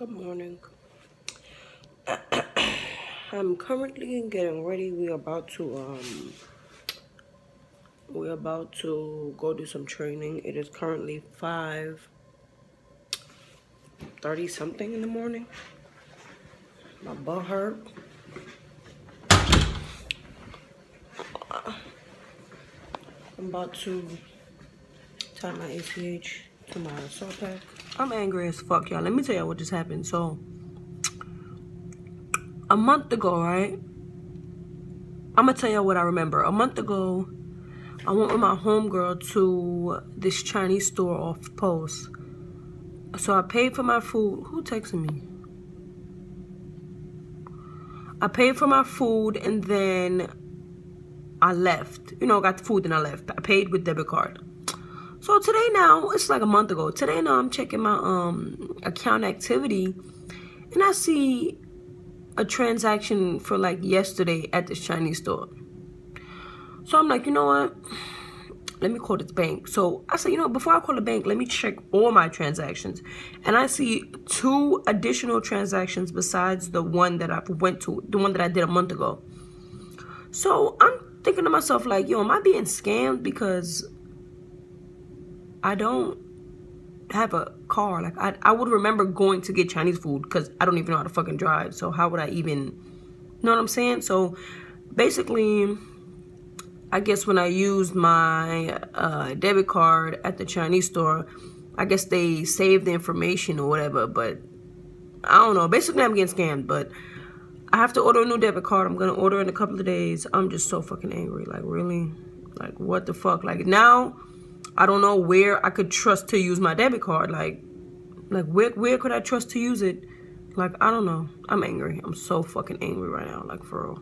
Good morning. I'm currently getting ready. We're about to go do some training. It is currently 5:30 something in the morning. My butt hurt. I'm about to tie my ACH to my assault pack. I'm angry as fuck, y'all. Let me tell y'all what just happened. So, a month ago, right? I'm gonna tell y'all what I remember. A month ago, I went with my homegirl to this Chinese store off Post. So I paid for my food. Who texted me? I paid for my food and then I left. You know, got the food and I left. I paid with debit card. So today now, it's like a month ago. Today now I'm checking my account activity and I see a transaction for like yesterday at this Chinese store. So I'm like, you know what? Let me call this bank. So I said, you know, before I call the bank, let me check all my transactions. And I see two additional transactions besides the one that I went to, the one that I did a month ago. So I'm thinking to myself, like, yo, am I being scammed? Because I don't have a car. Like, I would remember going to get Chinese food because I don't even know how to fucking drive. So how would I even, you know what I'm saying? So basically, I guess when I used my debit card at the Chinese store, I guess they saved the information or whatever, but I don't know. Basically, I'm getting scammed, but I have to order a new debit card. I'm going to order in a couple of days. I'm just so fucking angry. Like, really? Like, what the fuck? Like, now I don't know where I could trust to use my debit card. Like where could I trust to use it? Like, I don't know. I'm angry. I'm so fucking angry right now. Like, for real.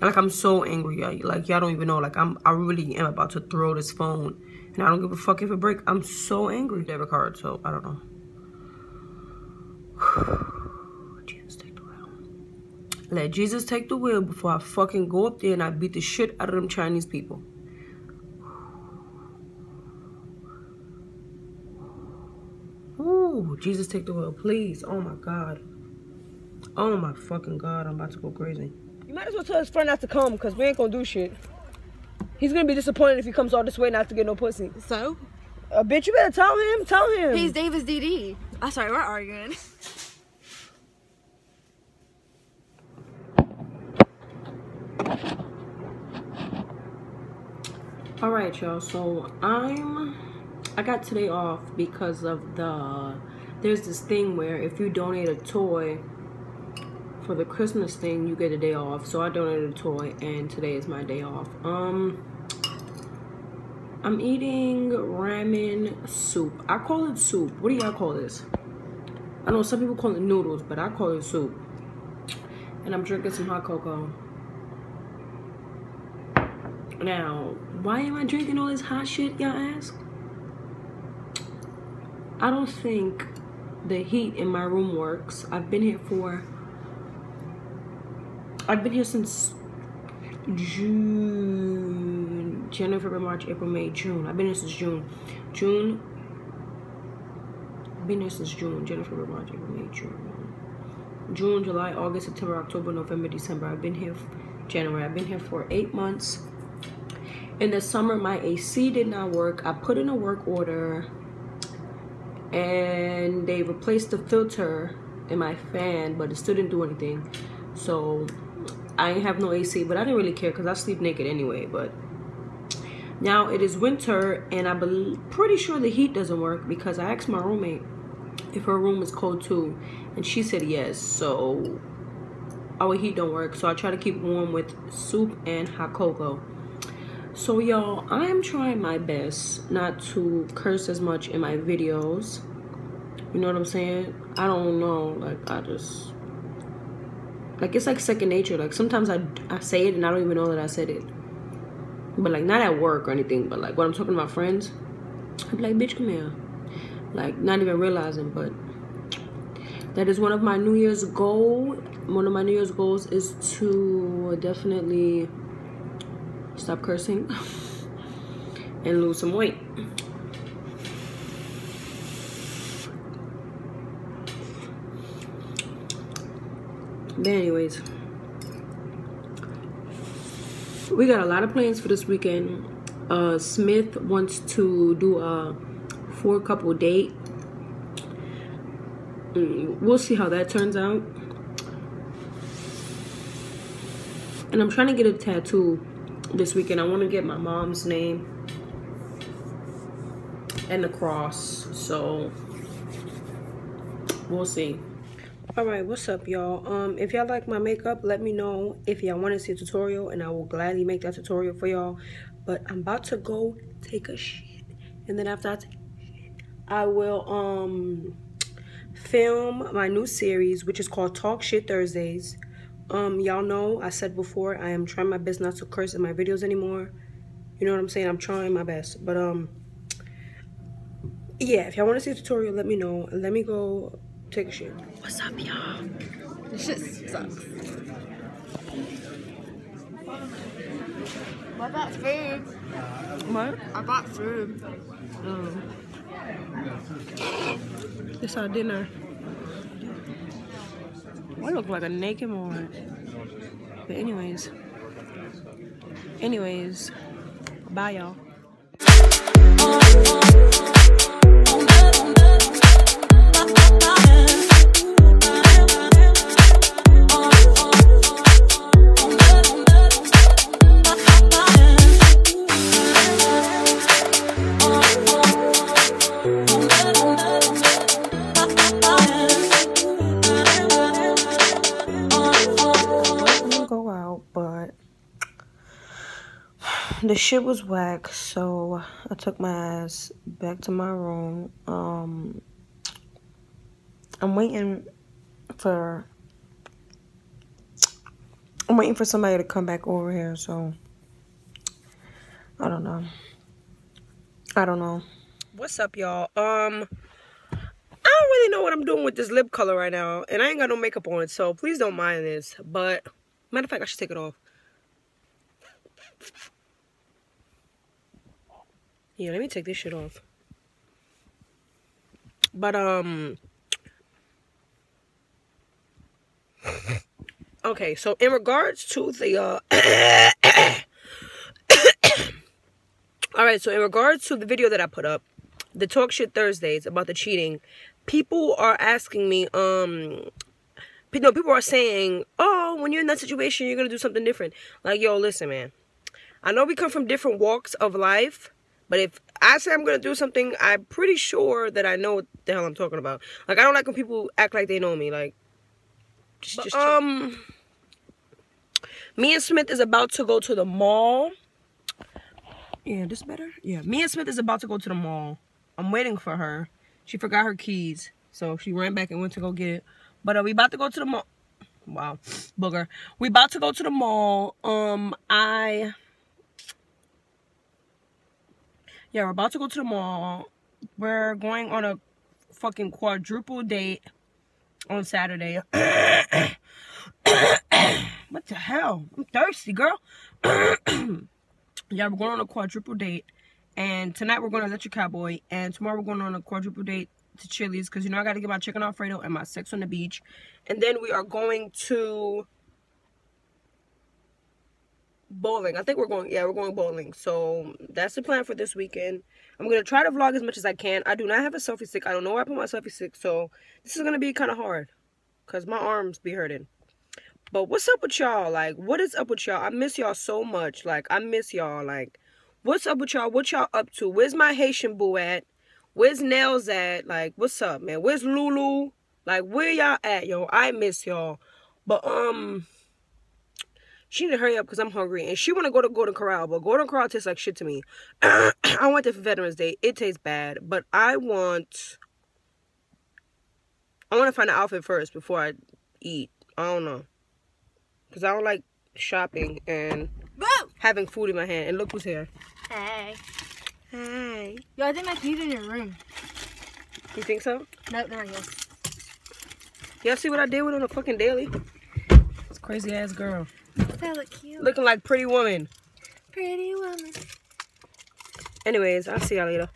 Like, I'm so angry, y'all. Like, y'all don't even know. Like, I really am about to throw this phone. And I don't give a fuck if it breaks. I'm so angry. Debit card, so I don't know. Jesus, take the wheel. Let Jesus take the wheel before I fucking go up there and I beat the shit out of them Chinese people. Ooh, Jesus, take the wheel, please. Oh, my God. Oh, my fucking God. I'm about to go crazy. You might as well tell his friend not to come, because we ain't going to do shit. He's going to be disappointed if he comes all this way not to get no pussy. So? Bitch, you better tell him. Tell him. He's Davis DD. I'm sorry, we're arguing. All right, y'all. So, I got today off because of the... There's this thing where if you donate a toy for the Christmas thing, you get a day off. So I donated a toy and today is my day off. I'm eating ramen soup. I call it soup. What do y'all call this? I know some people call it noodles, but I call it soup. And I'm drinking some hot cocoa. Now, why am I drinking all this hot shit, y'all ask? I don't think the heat in my room works. I've been here since June, January, February, March, April, May, June. I've been here since June. January, February, March, April, May, June. June, July, August, September, October, November, December. I've been here January. I've been here for 8 months. In the summer, my AC did not work. I put in a work order and they replaced the filter in my fan, but it still didn't do anything. So I ain't have no AC, but I didn't really care because I sleep naked anyway. But now it is winter, and I'm pretty sure the heat doesn't work because I asked my roommate if her room is cold too, and she said yes. So our heat don't work, so I try to keep warm with soup and hot cocoa. So y'all, I am trying my best not to curse as much in my videos. You know what I'm saying? I don't know. Like, I just... Like, it's like second nature. Like, sometimes I say it and I don't even know that I said it. But, like, not at work or anything. But, like, when I'm talking to my friends, I'm like, bitch, come here. Like, not even realizing. But that is one of my New Year's goals. One of my New Year's goals is to definitely stop cursing and lose some weight. But anyways, we got a lot of plans for this weekend. Smith wants to do a 4-couple date. We'll see how that turns out. And I'm trying to get a tattoo this weekend. I want to get my mom's name and the cross. So we'll see. All right, what's up, y'all? If y'all like my makeup, let me know. If y'all want to see a tutorial, and I will gladly make that tutorial for y'all. But I'm about to go take a shit, and then after that, I will film my new series, which is called Talk Shit Thursdays. Y'all know I said before, I am trying my best not to curse in my videos anymore. You know what I'm saying? I'm trying my best. But yeah, if y'all want to see a tutorial, let me know. Let me go take a shit. What's up, y'all? This shit sucks. I bought food. What? I bought food. This our dinner. I look like a naked moron. But anyways, bye, y'all. The shit was whack, so I took my ass back to my room. I'm waiting for somebody to come back over here, so I don't know. What's up, y'all? I don't really know what I'm doing with this lip color right now, and I ain't got no makeup on, so please don't mind this. But matter of fact, I should take it off. Yeah, let me take this shit off. But, okay, so in regards to the, Alright, so in regards to the video that I put up, the Talk Shit Thursdays about the cheating, people are asking me, people are saying, oh, when you're in that situation, you're gonna do something different. Like, yo, listen, man. I know we come from different walks of life. But if I say I'm going to do something, I'm pretty sure that I know what the hell I'm talking about. Like, I don't like when people act like they know me. Like, Mia Smith is about to go to the mall. Yeah, this better? Yeah. Mia Smith is about to go to the mall. I'm waiting for her. She forgot her keys. So she ran back and went to go get it. But we about to go to the mall. Wow. Booger. We about to go to the mall. Yeah, we're about to go to the mall. We're going on a fucking quadruple date on Saturday. What the hell? I'm thirsty, girl. Yeah, we're going on a quadruple date. And tonight we're going to Electric Cowboy. And tomorrow we're going on a quadruple date to Chili's. Because, you know, I got to get my chicken Alfredo and my sex on the beach. And then we are going to bowling. I think we're going, yeah, we're going bowling. So that's the plan for this weekend. I'm gonna try to vlog as much as I can. I do not have a selfie stick. I don't know where I put my selfie stick, so this is gonna be kind of hard because my arms be hurting. But what's up with y'all? Like, what is up with y'all? I miss y'all so much. Like, I miss y'all. Like, what's up with y'all? What y'all up to? Where's my Haitian boo at? Where's Nails at? Like, what's up, man? Where's Lulu? Like, where y'all at, yo? I miss y'all. But she need to hurry up because I'm hungry. And she want to go to Golden Corral. But Golden Corral tastes like shit to me. I went there for Veterans Day. It tastes bad. But I want to find an outfit first before I eat. I don't know. Because I don't like shopping and having food in my hand. And look who's here. Hey. Hey. Yo, I think my keys in your room. You think so? No, they're not here. Y'all see what I did with on a fucking daily? It's crazy ass girl. That look cute. Looking like Pretty Woman. Pretty Woman. Anyways, I'll see y'all later.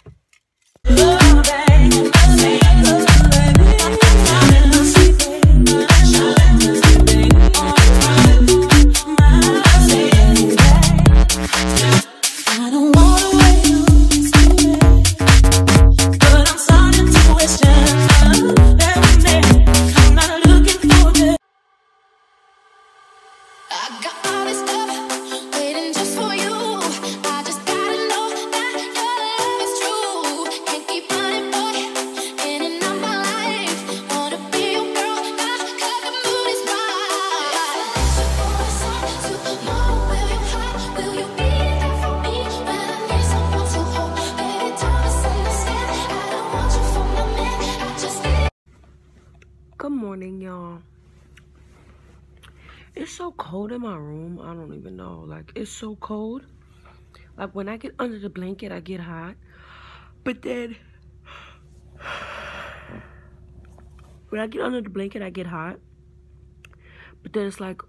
Good morning, y'all. It's so cold in my room. I don't even know. Like, it's so cold. Like, when I get under the blanket, I get hot. But then, when I get under the blanket, I get hot. But then it's like,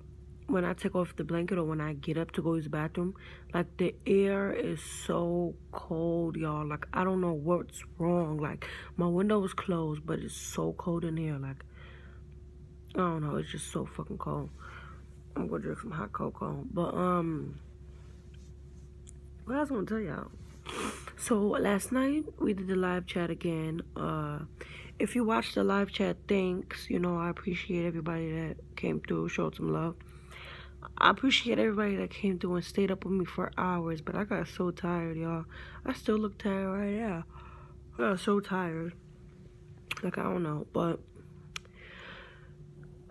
when I take off the blanket or when I get up to go use the bathroom, like, the air is so cold, y'all. Like, I don't know what's wrong. Like, my window was closed, but it's so cold in here. Like, I don't know. It's just so fucking cold. I'm gonna drink some hot cocoa. But, what else I want to tell y'all? So, last night, we did the live chat again. If you watched the live chat, thanks. You know, I appreciate everybody that came through, showed some love. I appreciate everybody that came through and stayed up with me for hours, but I got so tired, y'all. I still look tired right now. I got so tired. Like, I don't know, but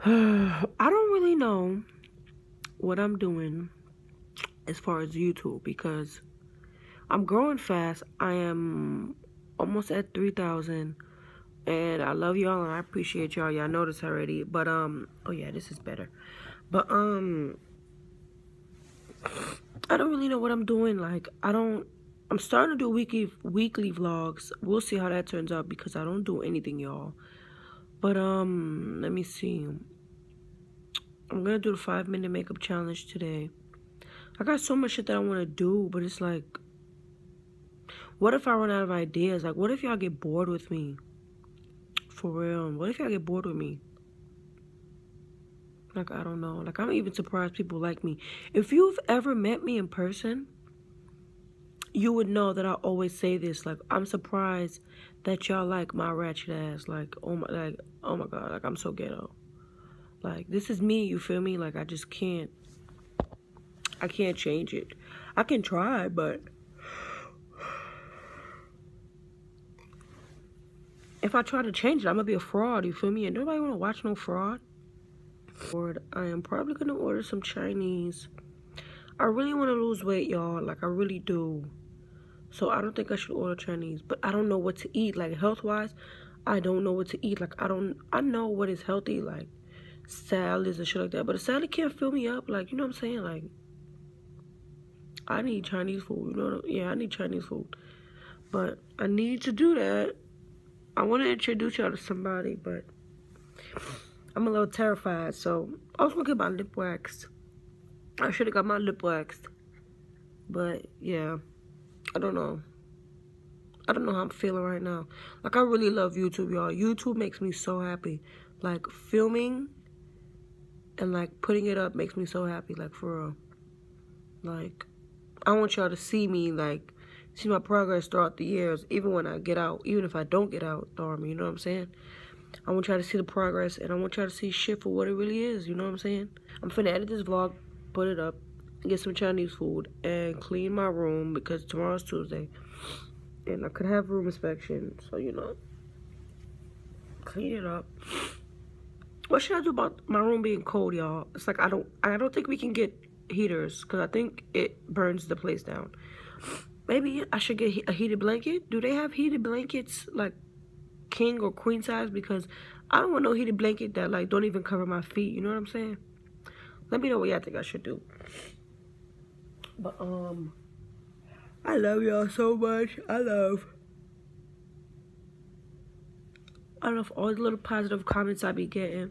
I don't really know what I'm doing as far as YouTube because I'm growing fast. I am almost at 3,000, and I love y'all and I appreciate y'all. Y'all know this already, but oh yeah, this is better. But, I don't really know what I'm doing. Like, I'm starting to do weekly vlogs. We'll see how that turns out because I don't do anything, y'all. But, let me see. I'm gonna do the 5-minute makeup challenge today. I got so much shit that I want to do, but it's like, what if I run out of ideas? Like, what if y'all get bored with me? For real, what if y'all get bored with me? Like, I don't know. Like, I'm even surprised people like me. If you've ever met me in person, you would know that I always say this. Like, I'm surprised that y'all like my ratchet ass. Like, oh my God. Like, I'm so ghetto. Like, this is me. You feel me? Like, I just can't. I can't change it. I can try, but if I try to change it, I'm going to be a fraud. You feel me? And nobody want to watch no fraud. I am probably gonna order some Chinese. I really want to lose weight, y'all. Like, I really do. So I don't think I should order Chinese, but I don't know what to eat. Like, health wise, I don't know what to eat. Like, I know what is healthy, like salads and shit like that, but a salad can't fill me up. Like, you know what I'm saying? Like, I need Chinese food, you know? Yeah, I need Chinese food, but I need to do that. I want to introduce y'all to somebody, but I'm a little terrified, so I was gonna get my lip waxed. I should have got my lip waxed, but yeah, I don't know. I don't know how I'm feeling right now. Like, I really love YouTube, y'all. YouTube makes me so happy. Like, filming and like putting it up makes me so happy. Like, for real. Like, I want y'all to see me, like, see my progress throughout the years, even when I get out, even if I don't get out, you know what I'm saying? I want y'all to see the progress, and I want y'all to see shit for what it really is, you know what I'm saying? I'm finna edit this vlog, put it up, get some Chinese food, and clean my room, because tomorrow's Tuesday, and I could have room inspection, so, you know, clean it up. What should I do about my room being cold, y'all? It's like, I don't think we can get heaters, because I think it burns the place down. Maybe I should get a heated blanket? Do they have heated blankets, like, king or queen size? Because I don't want no heated blanket that like don't even cover my feet, you know what I'm saying? Let me know what y'all think I should do. But I love y'all so much. I love all the little positive comments I be getting,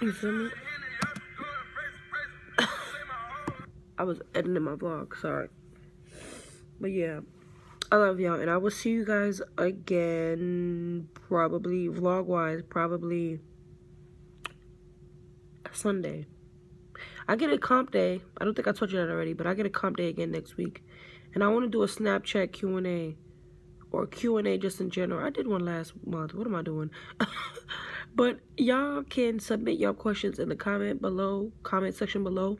you feel me? I was editing my vlog, sorry. But yeah, I love y'all, and I will see you guys again, probably, vlog-wise, probably Sunday. I get a comp day. I don't think I told you that already, but I get a comp day again next week. And I want to do a Snapchat Q&A, or Q&A just in general. I did one last month. What am I doing? But y'all can submit y'all questions in the comment section below.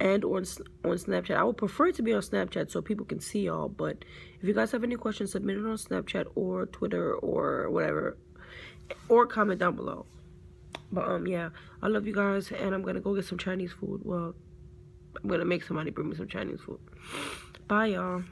And on Snapchat. I would prefer it to be on Snapchat so people can see y'all. But if you guys have any questions, submit it on Snapchat or Twitter or whatever. Or comment down below. But yeah. I love you guys. And I'm going to go get some Chinese food. Well, I'm going to make somebody bring me some Chinese food. Bye, y'all.